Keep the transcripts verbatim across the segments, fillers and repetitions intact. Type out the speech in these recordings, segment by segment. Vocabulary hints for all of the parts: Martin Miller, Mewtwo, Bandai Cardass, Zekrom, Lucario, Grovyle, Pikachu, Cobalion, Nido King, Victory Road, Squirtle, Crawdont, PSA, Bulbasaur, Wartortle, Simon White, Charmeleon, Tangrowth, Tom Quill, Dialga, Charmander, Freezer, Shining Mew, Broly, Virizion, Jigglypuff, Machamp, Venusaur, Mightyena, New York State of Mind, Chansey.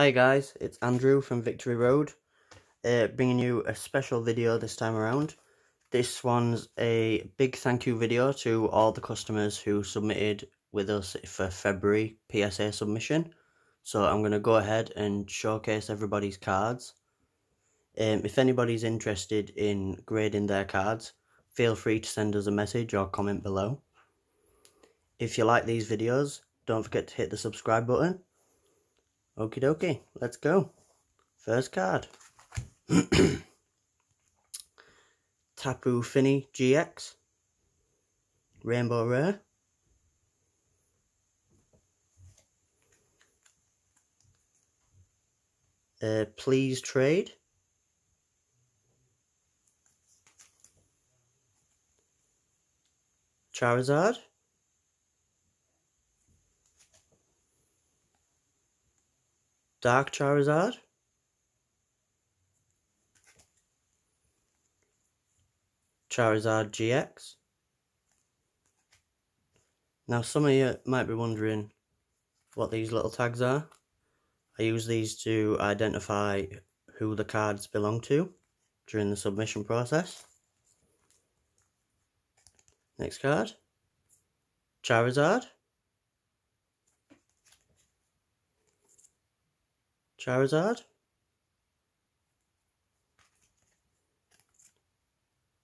Hi guys, it's Andrew from Victory Road, uh, bringing you a special video this time around. This one's a big thank you video to all the customers who submitted with us for February P S A submission. So I'm going to go ahead and showcase everybody's cards. Um, if anybody's interested in grading their cards, feel free to send us a message or comment below. If you like these videos, don't forget to hit the subscribe button. Okie dokie, let's go. First card. Tapu Finny G X. Rainbow Rare. Uh, please trade. Charizard. Dark Charizard, Charizard G X. Now some of you might be wondering what these little tags are. I use these to identify who the cards belong to during the submission process. Next card, Charizard. Charizard,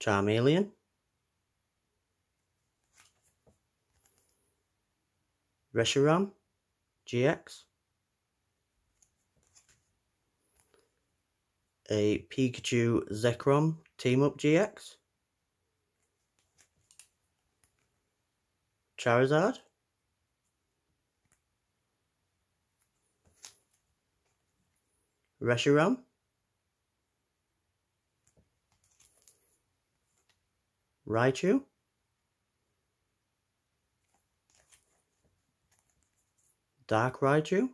Charmeleon, Reshiram G X, a Pikachu Zekrom Team Up G X, Charizard, Reshiram, Raichu, Dark Raichu,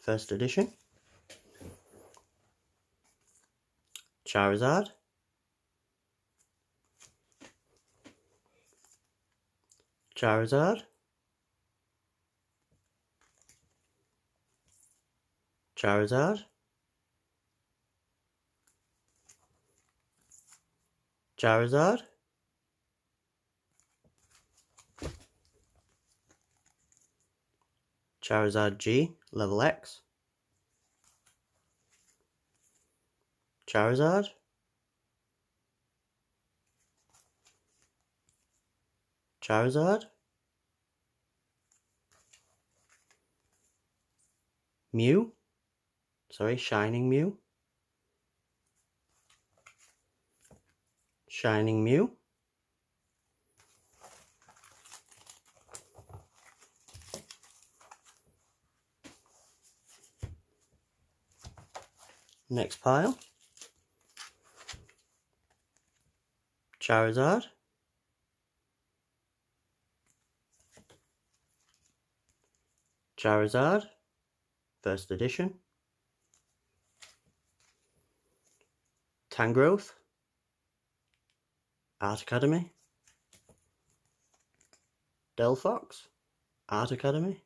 first edition, Charizard, Charizard, Charizard, Charizard, Charizard G, level X, Charizard, Charizard, Mew. Sorry, Shining Mew. Shining Mew. Next pile. Charizard. Charizard. First edition. Tangrowth, Art Academy, Delfox, Art Academy,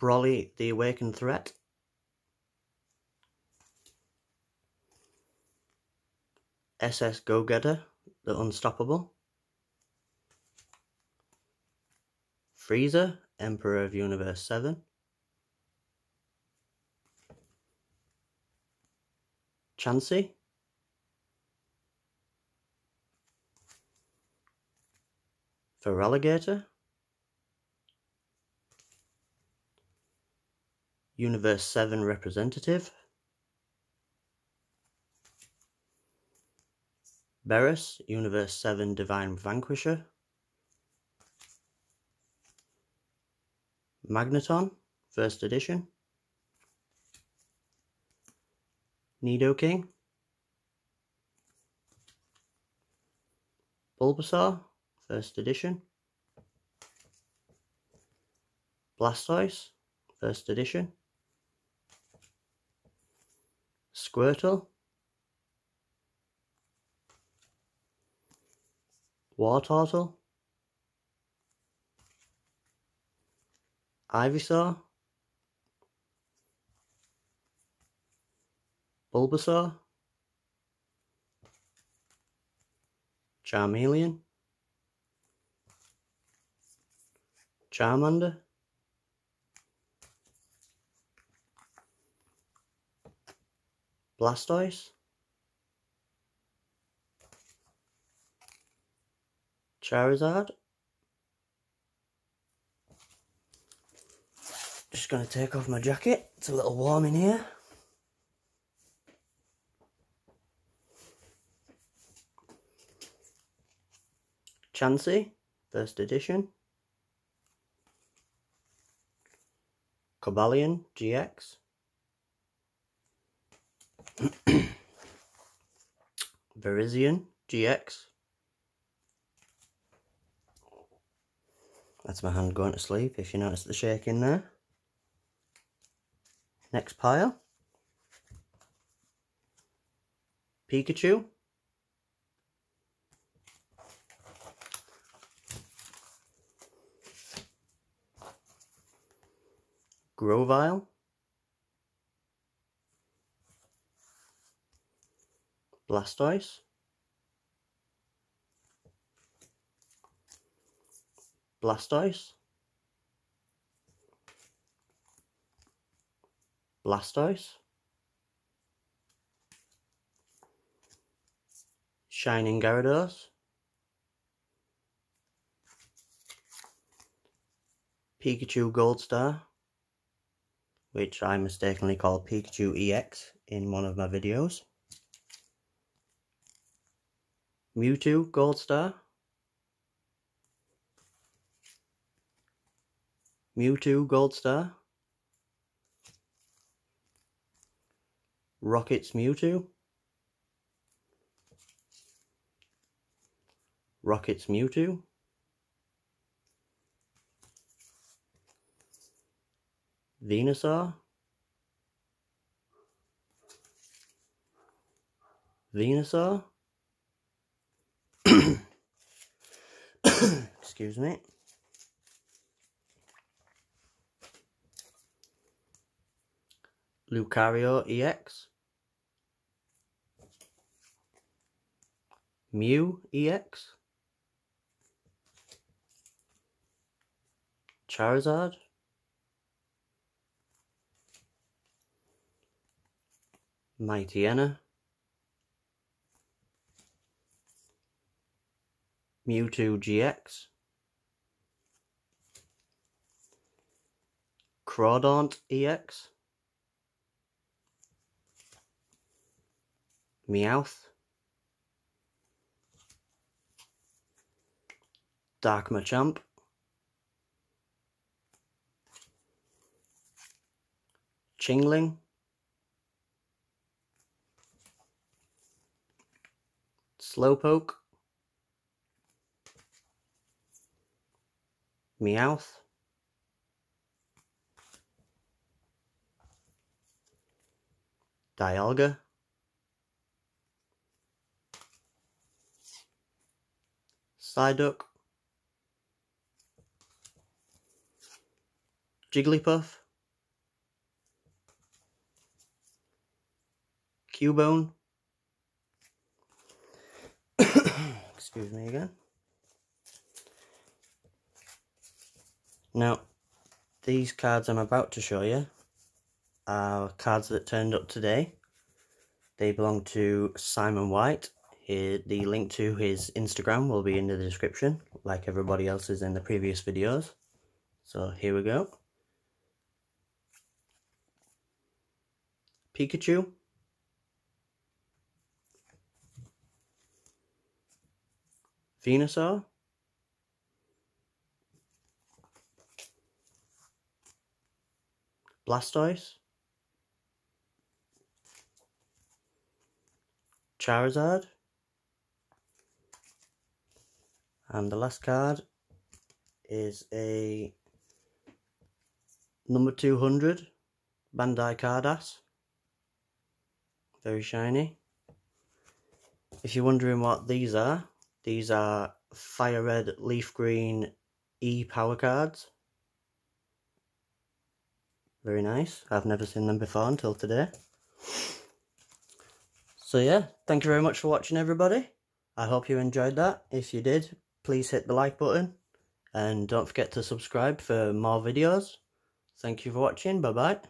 Broly, the Awakened Threat, S S Go-Getter, the Unstoppable, Freezer, Emperor of Universe seven, Chansey, Feraligatr, Universe seven Representative, Berus, Universe seven Divine Vanquisher, Magneton, first edition, Nido King, Bulbasaur, first edition, Blastoise, first edition, Squirtle, Wartortle, Ivysaur, Bulbasaur, Charmeleon, Charmander, Blastoise, Charizard. Just going to take off my jacket, it's a little warm in here. Chansey, first edition. Cobalion G X. Virizion G X. That's my hand going to sleep, if you notice the shake in there. Next pile. Pikachu. Grovyle. Blastoise. Blastoise. Blastoise. Shining Gyarados. Pikachu Gold Star, which I mistakenly called Pikachu E X in one of my videos. Mewtwo Gold Star. Mewtwo Gold Star. Rocket's Mewtwo. Rocket's Mewtwo. Venusaur. Venusaur. Excuse me. Lucario E X. Mew E X. Charizard. Mightyena. Mewtwo G X. Crawdont E X. Meowth. Dark Machamp. Chingling. Slowpoke. Meowth. Dialga. Psyduck. Jigglypuff. Cubone. Excuse me again. Now, these cards I'm about to show you are cards that turned up today. They belong to Simon White. He, the link to his Instagram will be in the description, like everybody else's in the previous videos. So here we go. Pikachu. Venusaur. Blastoise. Charizard. And the last card is a number two hundred Bandai Cardass. Very shiny. If you're wondering what these are, these are Fire Red, Leaf Green E power cards. Very nice. I've never seen them before until today. So yeah, thank you very much for watching, everybody. I hope you enjoyed that. If you did, please hit the like button. And don't forget to subscribe for more videos. Thank you for watching. Bye-bye.